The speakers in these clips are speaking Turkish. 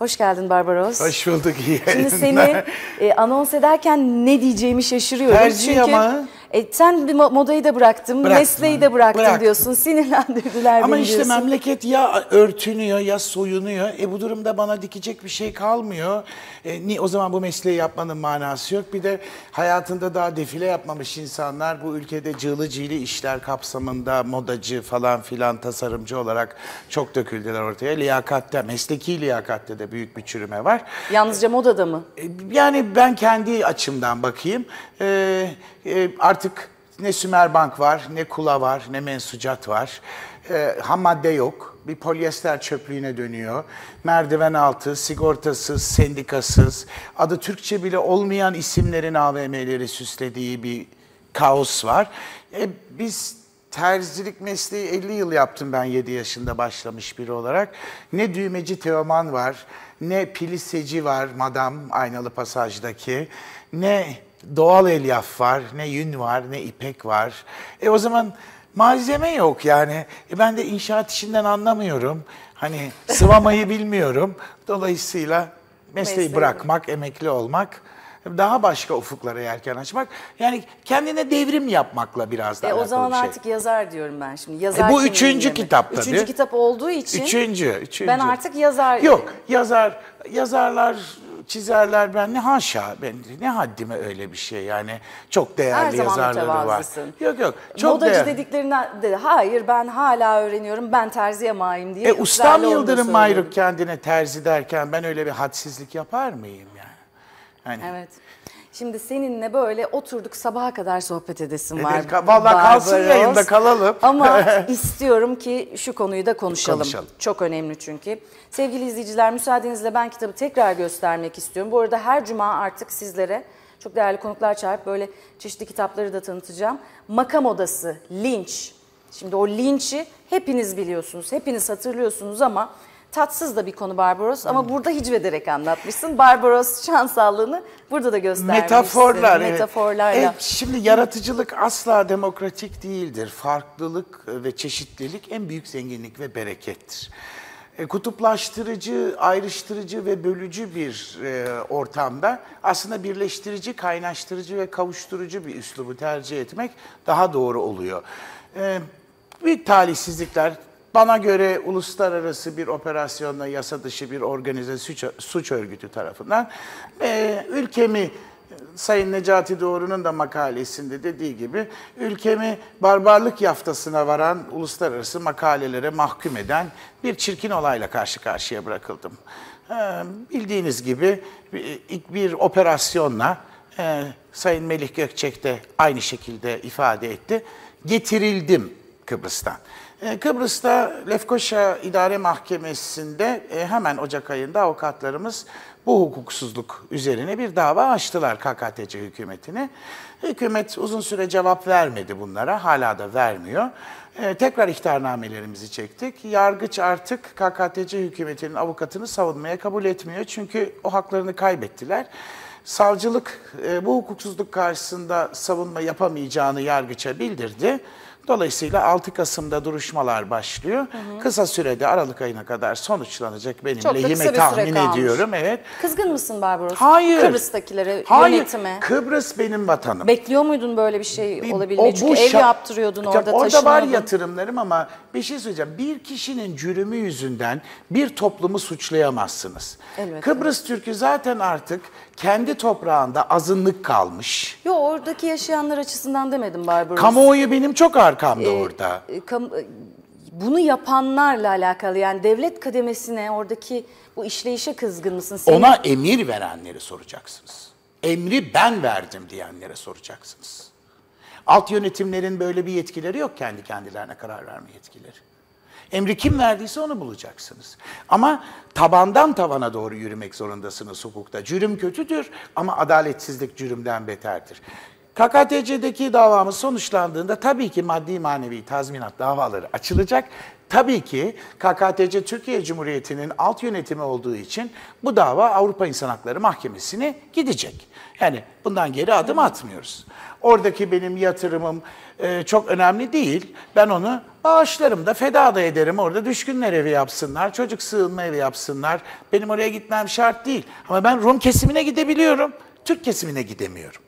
Hoş geldin Barbaros. Hoş bulduk. Şimdi seni anons ederken ne diyeceğimi şaşırıyorum. Tercih çünkü ama. Sen bir modayı da bıraktım, mesleği de bıraktım diyorsun. Sinirlendirdiler ama beni işte diyorsun. Memleket ya örtünüyor ya soyunuyor. Bu durumda bana dikecek bir şey kalmıyor. O zaman bu mesleği yapmanın manası yok. Bir de hayatında daha defile yapmamış insanlar bu ülkede cığlı cığlı işler kapsamında modacı falan filan tasarımcı olarak çok döküldüler ortaya. Liyakatte, mesleki liyakatte de büyük bir çürüme var. Yalnızca modada mı? Yani ben kendi açımdan bakayım. Artık ne Sümerbank var, ne Kula var, ne Mensucat var. Ham madde yok. Bir polyester çöplüğüne dönüyor. Merdiven altı, sigortasız, sendikasız, adı Türkçe bile olmayan isimlerin AVM'leri süslediği bir kaos var. Biz terzilik mesleği 50 yıl yaptım ben 7 yaşında başlamış biri olarak. Ne düğmeci Teoman var, ne piliseci var Madam Aynalı Pasaj'daki, ne doğal elyaf var, ne yün var, ne ipek var. O zaman malzeme yok yani. Ben de inşaat işinden anlamıyorum. Hani sıvamayı bilmiyorum. Dolayısıyla mesleği bırakmak, emekli olmak, daha başka ufuklara yelken açmak. Yani kendine devrim yapmakla biraz daha alakalı bir şey. O zaman artık yazar diyorum ben şimdi. Yazar bu üçüncü kitap tabii. Üçüncü kitap olduğu için ben artık yazar. Yok yazarlar... Çizerler ben ne haşa, ben ne haddime öyle bir şey yani çok değerli yazarları var. Yok çok modacı değerli. Dediklerine de hayır ben hala öğreniyorum ben terziye mayım diye. Ustam Yıldırım Mayrük kendine terzi derken ben öyle bir hadsizlik yapar mıyım yani? Hani... Evet. Şimdi seninle böyle oturduk sabaha kadar sohbet edesim var. Vallahi kalsın yayında kalalım. Ama istiyorum ki şu konuyu da konuşalım. Çok önemli çünkü. Sevgili izleyiciler müsaadenizle ben kitabı tekrar göstermek istiyorum. Bu arada her cuma artık sizlere çok değerli konuklar çağırıp böyle çeşitli kitapları da tanıtacağım. Makam Odası, Linç. Şimdi o Linç'i hepiniz biliyorsunuz, hepiniz hatırlıyorsunuz ama... Tatsız da bir konu Barbaros ama burada hicvederek anlatmışsın. Barbaros Şansallığını burada da göstermişsin. Metaforlarla. Şimdi yaratıcılık asla demokratik değildir. Farklılık ve çeşitlilik en büyük zenginlik ve berekettir. Kutuplaştırıcı, ayrıştırıcı ve bölücü bir ortamda aslında birleştirici, kaynaştırıcı ve kavuşturucu bir üslubu tercih etmek daha doğru oluyor. Büyük talihsizlikler... Bana göre uluslararası bir operasyonla yasa dışı bir organize suç örgütü tarafından ülkemi, Sayın Necati Doğru'nun da makalesinde dediği gibi ülkemi barbarlık yaftasına varan uluslararası makalelere mahkum eden bir çirkin olayla karşı karşıya bırakıldım. Bildiğiniz gibi bir operasyonla Sayın Melih Gökçek de aynı şekilde ifade etti. Getirildim Kıbrıs'tan. Kıbrıs'ta Lefkoşa İdare Mahkemesi'nde hemen Ocak ayında avukatlarımız bu hukuksuzluk üzerine bir dava açtılar KKTC hükümetine. Hükümet uzun süre cevap vermedi bunlara, hala da vermiyor. Tekrar ihtarnamelerimizi çektik. Yargıç artık KKTC hükümetinin avukatını savunmaya kabul etmiyor çünkü o haklarını kaybettiler. Savcılık bu hukuksuzluk karşısında savunma yapamayacağını yargıça bildirdi. Dolayısıyla 6 Kasım'da duruşmalar başlıyor. Kısa sürede Aralık ayına kadar sonuçlanacak benim lehime tahmin ediyorum. Evet. Kızgın mısın Barbaros? Hayır. Kıbrıs'takilere, yönetime. Kıbrıs benim vatanım. Bekliyor muydun böyle bir şey olabilmeyi? Çünkü ev yaptırıyordun orada, taşınıyordun. Orada var yatırımlarım ama bir şey söyleyeceğim. Bir kişinin cürümü yüzünden bir toplumu suçlayamazsınız. Elbette. Kıbrıs Türk'ü zaten artık kendi toprağında azınlık kalmış. Yo oradaki yaşayanlar açısından demedim Barbaros. Kamuoyu benim çok arkamda orada. Bunu yapanlarla alakalı yani devlet kademesine oradaki bu işleyişe kızgın mısın? Ona emir verenleri soracaksınız. Emri ben verdim diyenlere soracaksınız. Alt yönetimlerin böyle bir yetkileri yok kendi kendilerine karar verme yetkileri. Emri kim verdiyse onu bulacaksınız. Ama tabandan tavana doğru yürümek zorundasınız hukukta. Cürüm kötüdür ama adaletsizlik cürümden beterdir. KKTC'deki davamız sonuçlandığında tabii ki maddi manevi tazminat davaları açılacak. Tabii ki KKTC Türkiye Cumhuriyeti'nin alt yönetimi olduğu için bu dava Avrupa İnsan Hakları Mahkemesi'ne gidecek. Yani bundan geri adım atmıyoruz. Oradaki benim yatırımım çok önemli değil. Ben onu bağışlarım da, feda da ederim. Orada düşkünler evi yapsınlar, çocuk sığınma evi yapsınlar. Benim oraya gitmem şart değil. Ama ben Rum kesimine gidebiliyorum, Türk kesimine gidemiyorum.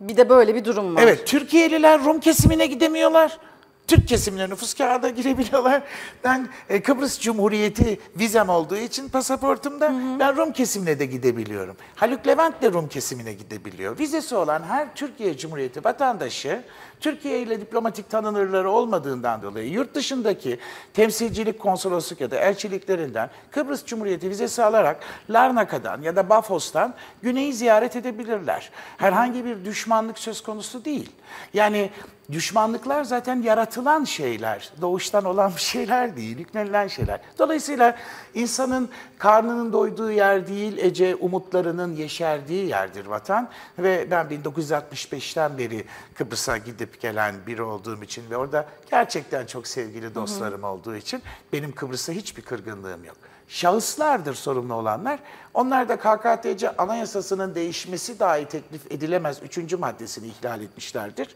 Bir de böyle bir durum var. Evet, Türkiye'liler Rum kesimine gidemiyorlar. Türk kesimine nüfus kağıda girebiliyorlar. Ben Kıbrıs Cumhuriyeti vizem olduğu için pasaportumda, ben Rum kesimine de gidebiliyorum. Haluk Levent de Rum kesimine gidebiliyor. Vizesi olan her Türkiye Cumhuriyeti vatandaşı, Türkiye ile diplomatik tanınırları olmadığından dolayı yurt dışındaki temsilcilik, konsolosluk ya da elçiliklerinden Kıbrıs Cumhuriyeti vizesi alarak Larnaka'dan ya da Bafos'tan Güney'i ziyaret edebilirler. Herhangi bir düşmanlık söz konusu değil. Yani düşmanlıklar zaten yaratılan şeyler, doğuştan olan şeyler değil, yüklenilen şeyler. Dolayısıyla insanın karnının doyduğu yer değil, Ece umutlarının yeşerdiği yerdir vatan. Ve ben 1965'ten beri Kıbrıs'a gidip gelen biri olduğum için ve orada gerçekten çok sevgili dostlarım olduğu için benim Kıbrıs'a hiçbir kırgınlığım yok. Şahıslardır sorumlu olanlar. Onlar da KKTC Anayasası'nın değişmesi dahi teklif edilemez 3. maddesini ihlal etmişlerdir.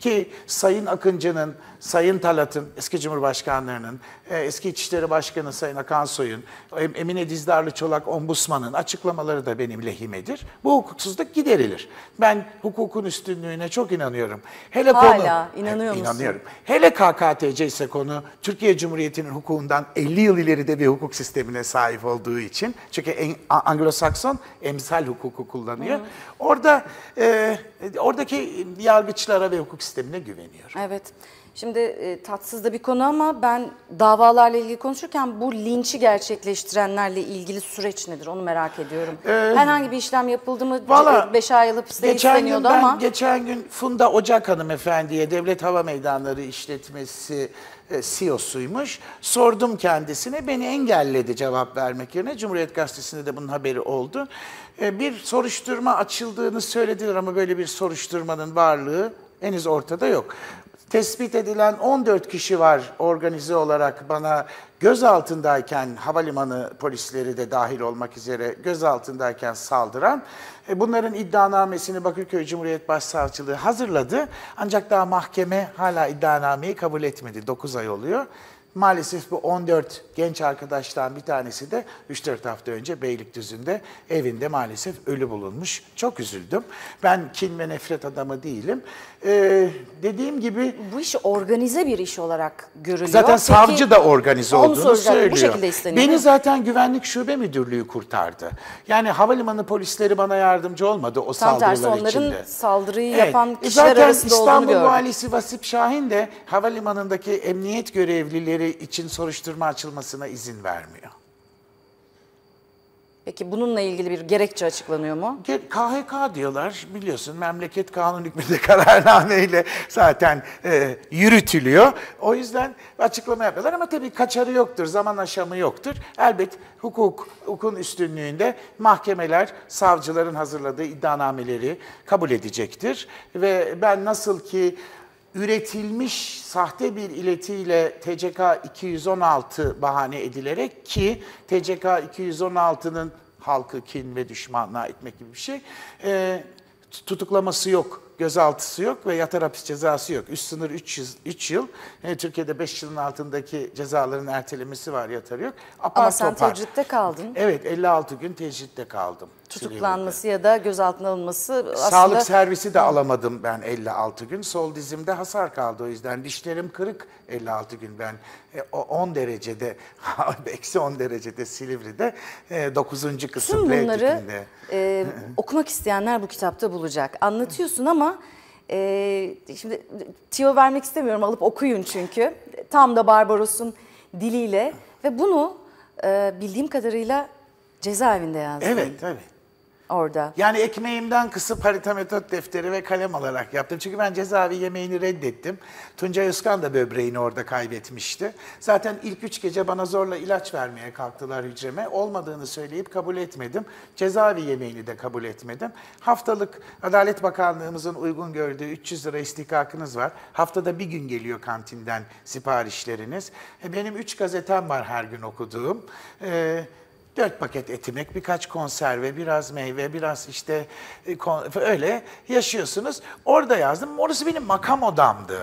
Ki Sayın Akıncı'nın, Sayın Talat'ın, eski Cumhurbaşkanlarının, eski İçişleri Başkanı Sayın Akansoy'un, Emine Dizdarlı Çolak Ombudsman'ın açıklamaları da benim lehimedir. Bu hukuksuzluk giderilir. Ben hukukun üstünlüğüne çok inanıyorum. Hele hala konu, inanıyor musun? İnanıyorum. Hele KKTC ise konu Türkiye Cumhuriyeti'nin hukukundan 50 yıl ileride bir hukuk sistemine sahip olduğu için. Çünkü Anglo-Sakson emsal hukuku kullanıyor. Orada oradaki yargıçlara ve hukuk sistemine güveniyorum. Evet. Şimdi tatsız da bir konu ama ben davalarla ilgili konuşurken bu linçi gerçekleştirenlerle ilgili süreç nedir? Onu merak ediyorum. Herhangi bir işlem yapıldı mı? 5 ay alıp size isteniyordu ama. Geçen gün Funda Ocak hanımefendiye Devlet Hava Meydanları İşletmesi CEO'suymuş. Sordum kendisine, beni engelledi cevap vermek yerine. Cumhuriyet Gazetesi'nde de bunun haberi oldu. Bir soruşturma açıldığını söylediler ama böyle bir soruşturmanın varlığı henüz ortada yok. Tespit edilen 14 kişi var organize olarak bana gözaltındayken, havalimanı polisleri de dahil olmak üzere gözaltındayken saldıran. Bunların iddianamesini Bakırköy Cumhuriyet Başsavcılığı hazırladı. Ancak daha mahkeme hala iddianameyi kabul etmedi. 9 ay oluyor. Maalesef bu 14 genç arkadaştan bir tanesi de 3-4 hafta önce Beylikdüzü'nde evinde maalesef ölü bulunmuş. Çok üzüldüm. Ben kin ve nefret adamı değilim. Dediğim gibi... Bu iş organize bir iş olarak görülüyor. Zaten peki, savcı da organize olduğunu söylüyor. Bu şekilde isteniyor. Beni zaten Güvenlik Şube Müdürlüğü kurtardı. Yani havalimanı polisleri bana yardımcı olmadı o saldırılar içinde. Tam tersi, onların saldırıyı yapan kişiler arasında olduğunu gördüm. İstanbul Valisi Vasip Şahin de havalimanındaki emniyet görevlileri için soruşturma açılmasına izin vermiyor. Peki bununla ilgili bir gerekçe açıklanıyor mu? KHK diyorlar, biliyorsun memleket kanun hükmünde kararnameyle zaten yürütülüyor. O yüzden açıklama yapıyorlar ama tabii kaçarı yoktur, zaman aşamı yoktur. Elbet hukukun üstünlüğünde mahkemeler savcıların hazırladığı iddianameleri kabul edecektir. Ve ben nasıl ki üretilmiş sahte bir iletiyle TCK 216 bahane edilerek, ki TCK 216'nın halkı kin ve düşmanlığa itmek gibi bir şey, tutuklaması yok, gözaltısı yok ve yatar hapis cezası yok. Üst sınır 3 yıl. Türkiye'de 5 yılın altındaki cezaların ertelemesi var, yatar yok. Ama sen tecritte kaldın. Evet, 56 gün tecritte kaldım. Tutuklanması ya da gözaltına alınması aslında... Sağlık servisi de alamadım ben 56 gün. Sol dizimde hasar kaldı, o yüzden dişlerim kırık 56 gün. Ben 10 derecede, eksi 10 derecede Silivri'de 9. kısım. Tüm bunları okumak isteyenler bu kitapta bulacak. Anlatıyorsun ama şimdi tüyo vermek istemiyorum, alıp okuyun çünkü. Tam da Barbaros'un diliyle ve bunu bildiğim kadarıyla cezaevinde yazdın. Evet, evet. orada. Yani ekmeğimden kısıp harita metot defteri ve kalem alarak yaptım. Çünkü ben cezaevi yemeğini reddettim. Tuncay Özkan da böbreğini orada kaybetmişti. Zaten ilk 3 gece bana zorla ilaç vermeye kalktılar hücreme. Olmadığını söyleyip kabul etmedim. Cezaevi yemeğini de kabul etmedim. Haftalık Adalet Bakanlığımızın uygun gördüğü 300 lira istihkakınız var. Haftada bir gün geliyor kantinden siparişleriniz. Benim 3 gazetem var her gün okuduğum. 4 paket etimek, birkaç konserve, biraz meyve, biraz işte öyle yaşıyorsunuz. Orada yazdım. Orası benim makam odamdı.